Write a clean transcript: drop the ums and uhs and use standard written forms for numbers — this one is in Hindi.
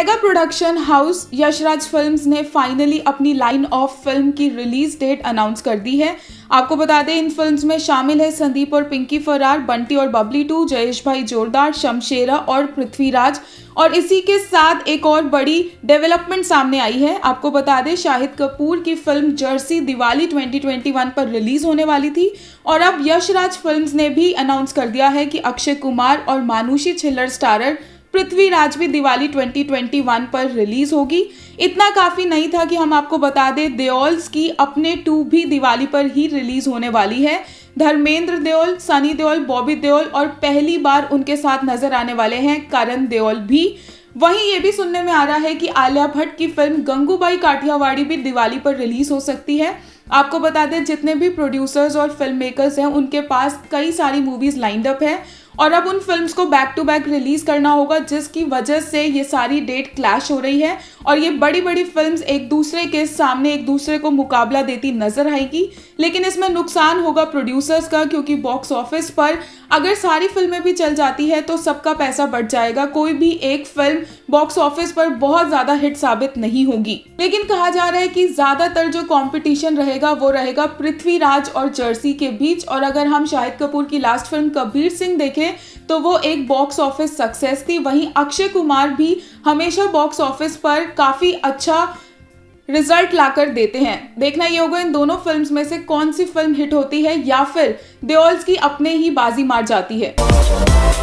Mega production house Yash Raj films ने फाइनली अपनी लाइन ऑफ फिल्म की रिलीज डेट अनाउंस कर दी है। आपको बता दें, इन फिल्म्स में शामिल है संदीप और पिंकी फरार, बंटी और बबली 2, जयेशभाई जोरदार, शमशेरा और पृथ्वीराज। और इसी के साथ एक और बड़ी डेवलपमेंट सामने आई है। आपको बता दें, शाहिद कपूर की फिल्म जर्सी दिवाली 2021 पर रिलीज होने वाली थी और अब यशराज फिल्म्स ने भी अनाउंस कर दिया है कि अक्षय कुमार और मानुषी छिल्लर स्टारर पृथ्वीराज भी दिवाली 2021 पर रिलीज होगी। इतना काफ़ी नहीं था कि हम आपको बता दें, देओल्स की अपने 2 भी दिवाली पर ही रिलीज होने वाली है। धर्मेंद्र देओल, सनी देओल, बॉबी देओल और पहली बार उनके साथ नजर आने वाले हैं करन देओल भी। वहीं ये भी सुनने में आ रहा है कि आलिया भट्ट की फिल्म गंगूबाई काठियावाड़ी भी दिवाली पर रिलीज हो सकती है। आपको बता दें, जितने भी प्रोड्यूसर्स और फिल्म मेकर्स हैं उनके पास कई सारी मूवीज़ लाइंड अप है और अब उन फिल्म्स को बैक टू बैक रिलीज़ करना होगा, जिसकी वजह से ये सारी डेट क्लैश हो रही है और ये बड़ी बड़ी फिल्म्स एक दूसरे के सामने एक दूसरे को मुकाबला देती नजर आएगी। लेकिन इसमें नुकसान होगा प्रोड्यूसर्स का, क्योंकि बॉक्स ऑफिस पर अगर सारी फिल्में भी चल जाती है तो सबका पैसा बढ़ जाएगा, कोई भी एक फिल्म बॉक्स ऑफिस पर बहुत ज़्यादा हिट साबित नहीं होगी। लेकिन कहा जा रहा है कि ज़्यादातर जो कॉम्पिटिशन रहेगा वो रहेगा पृथ्वीराज और जर्सी के बीच। और अगर हम शाहिद कपूर की लास्ट फिल्म कबीर सिंह देखें तो वो एक बॉक्स ऑफिस सक्सेस थी। वहीं अक्षय कुमार भी हमेशा बॉक्स ऑफिस पर काफी अच्छा रिजल्ट लाकर देते हैं। देखना ये होगा इन दोनों फिल्म्स में से कौन सी फिल्म हिट होती है या फिर देओल्स की अपने ही बाजी मार जाती है।